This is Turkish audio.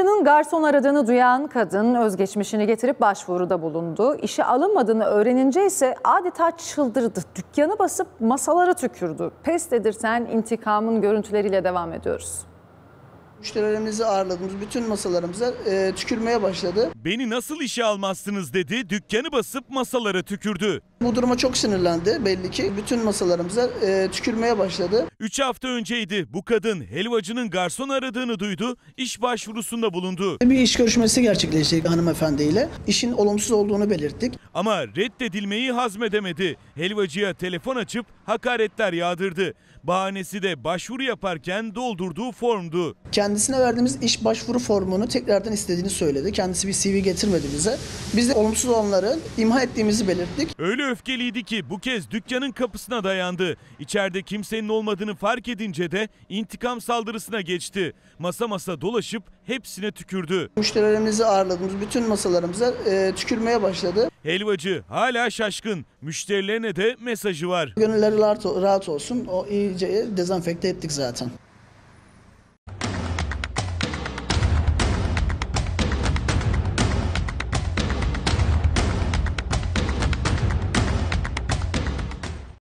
Taksicinin garson aradığını duyan kadın özgeçmişini getirip başvuruda bulundu. İşe alınmadığını öğrenince ise adeta çıldırdı. Dükkanı basıp masalara tükürdü. Pes dedirten intikamın görüntüleriyle devam ediyoruz. Müşterilerimizi ağırladığımız bütün masalarımıza tükürmeye başladı. Beni nasıl işe almazsınız dedi, dükkanı basıp masalara tükürdü. Bu duruma çok sinirlendi belli ki. Bütün masalarımıza tükürmeye başladı. 3 hafta önceydi. Bu kadın helvacının garson aradığını duydu, iş başvurusunda bulundu. Bir iş görüşmesi gerçekleşti hanımefendiyle. İşin olumsuz olduğunu belirttik. Ama reddedilmeyi hazmedemedi. Helvacıya telefon açıp hakaretler yağdırdı. Bahanesi de başvuru yaparken doldurduğu formdu. Kendisine verdiğimiz iş başvuru formunu tekrardan istediğini söyledi. Kendisi bir CV getirmedi bize. Biz de olumsuz olanları imha ettiğimizi belirttik. Öyle öfkeliydi ki bu kez dükkanın kapısına dayandı. İçeride kimsenin olmadığını fark edince de intikam saldırısına geçti. Masa masa dolaşıp hepsine tükürdü. Müşterilerimizi ağırladığımız bütün masalarımıza tükürmeye başladı. Helvacı hala şaşkın. Müşterilerine de mesajı var. Gönülleri rahat olsun. O iyice dezenfekte ettik zaten.